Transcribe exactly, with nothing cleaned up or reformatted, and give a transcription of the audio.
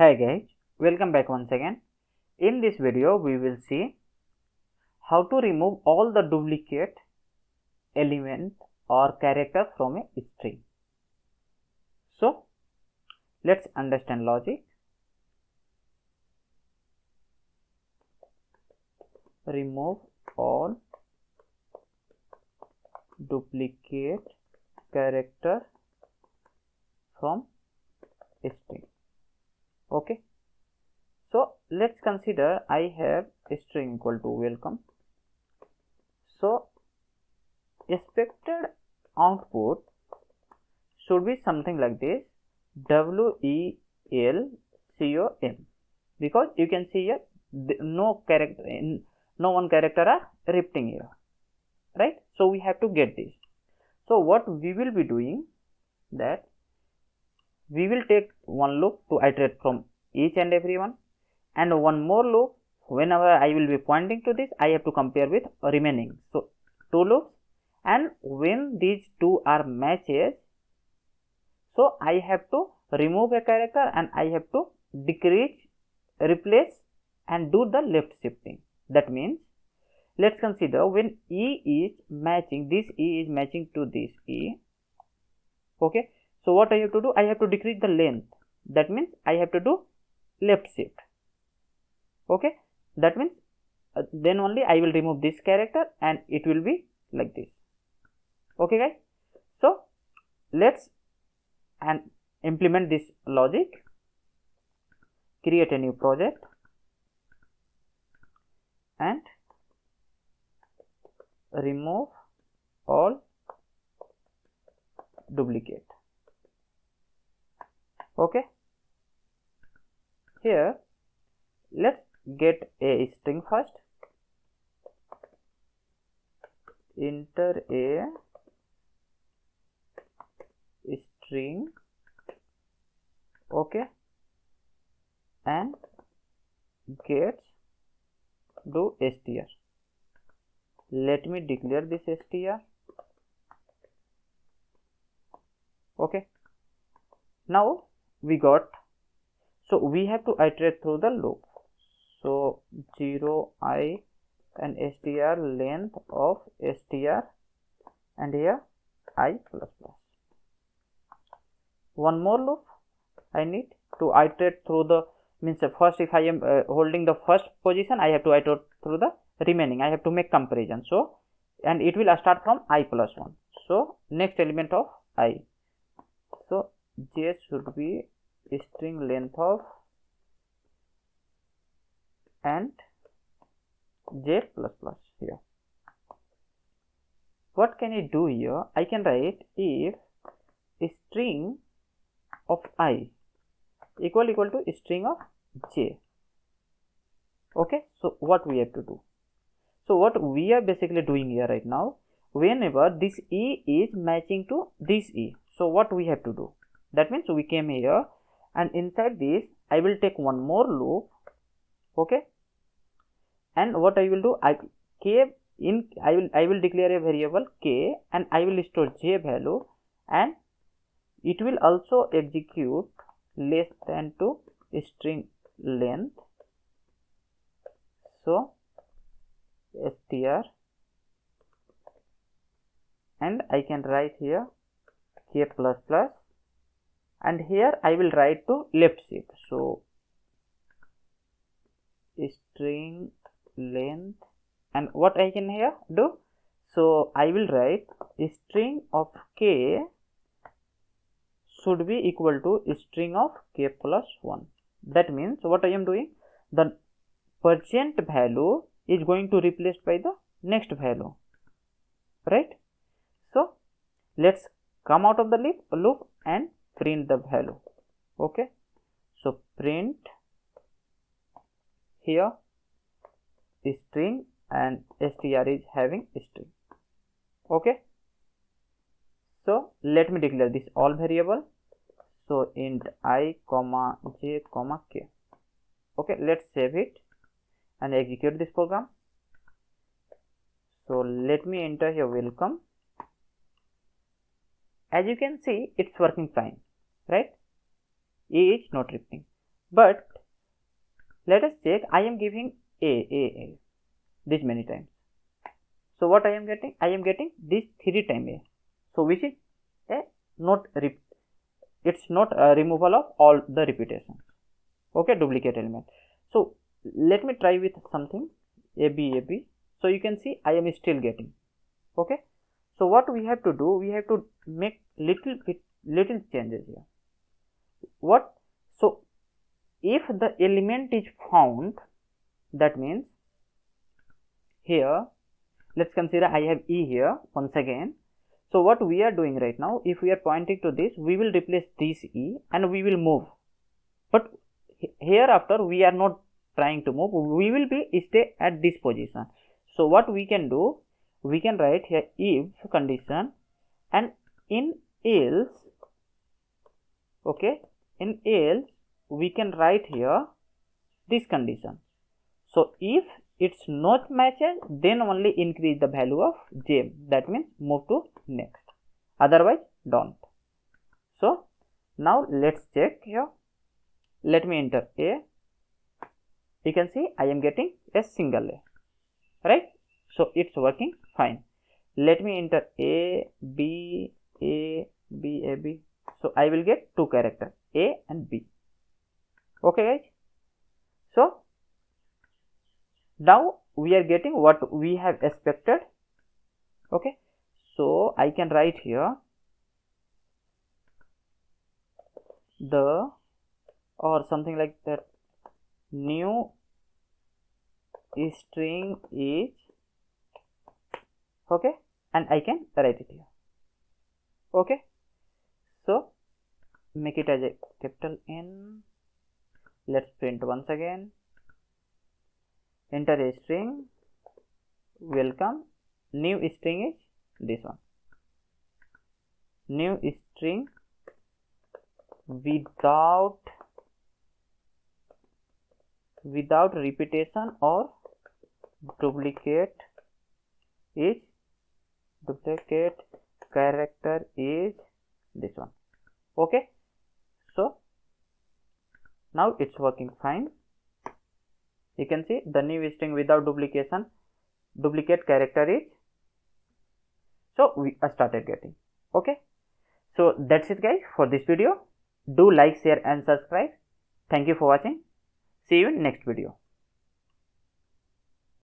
Hi guys, welcome back once again. In this video we will see how to remove all the duplicate element or characters from a string. So let's understand logic. Remove all duplicate character from a string. Okay, so let's consider I have a string equal to welcome. So expected output should be something like this, w e l c o m, because you can see here no character, no one character are repeating here, right? So we have to get this. So what we will be doing that we will take one loop to iterate from each and every one, and one more loop whenever I will be pointing to this, I have to compare with remaining. So two loops, and when these two are matches, so I have to remove a character and I have to decrease, replace and do the left shifting. That means let's consider when E is matching, this E is matching to this E. Okay. So what I have to do? I have to decrease the length. That means I have to do left shift. Okay. That means uh, then only I will remove this character and it will be like this. Okay guys. So let's and implement this logic. Create a new project. And remove all duplicate. Okay, here let's get a string first. Enter a string. Okay, and get do str. Let me declare this str. Okay, now we got, so we have to iterate through the loop. So zero I and str, length of str, and here I plus plus. One more loop I need to iterate through the, means first if I am uh, holding the first position, I have to iterate through the remaining, I have to make comparison. So and it will start from I plus one. So next element of I, so j should be string length of and j plus plus. Here what can I do? Here I can write if string of I equal equal to string of j. Okay, so what we have to do, so what we are basically doing here right now, whenever this E is matching to this E, so what we have to do, that means we came here and inside this I will take one more loop. Okay, and what I will do, I k in I will I will declare a variable k and I will store j value, and it will also execute less than to string length. So str, and I can write here k plus plus, and here I will write to left shift. So string length, and what I can here do, so I will write string of k should be equal to string of k plus one. That means what I am doing, the percent value is going to replace by the next value, right? So let's come out of the loop loop and print the value. Okay, so print here string, and str is having string. Okay, so let me declare this all variable. So int I comma j comma k. Okay, let's save it and execute this program. So let me enter here welcome. As you can see, it's working fine, right? E is not repeating. But let us check, I am giving A, A, A this many times. So what I am getting? I am getting this three times A. So which is a not repeat. It's not a removal of all the repetition. Okay, duplicate element. So let me try with something A, B, A, B. So you can see I am still getting. Okay. So what we have to do, we have to make little bit little changes here. What? So if the element is found, that means here, let's consider I have E here once again. So what we are doing right now, if we are pointing to this, we will replace this E and we will move. But hereafter we are not trying to move, we will be stay at this position. So what we can do, we can write here if condition and in else, okay, in else we can write here this condition. So if it's not matches, then only increase the value of J, that means move to next, otherwise don't. So now let's check here, let me enter A, you can see I am getting a single A, right? So it's working fine. Let me enter A, B, A, B, A, B. So I will get two characters, A and B. Okay guys. So now we are getting what we have expected. Okay. So I can write here the or something like that. New string is, okay, and I can write it here. Okay, so make it as a capital N. Let's print once again. Enter a string. Welcome. New string is this one. New string without without repetition or duplicate is. Duplicate character is this one. Okay, so now it's working fine. You can see the new string without duplication, duplicate character is. So we started getting. Okay, so that's it guys for this video. Do like, share and subscribe. Thank you for watching. See you in next video.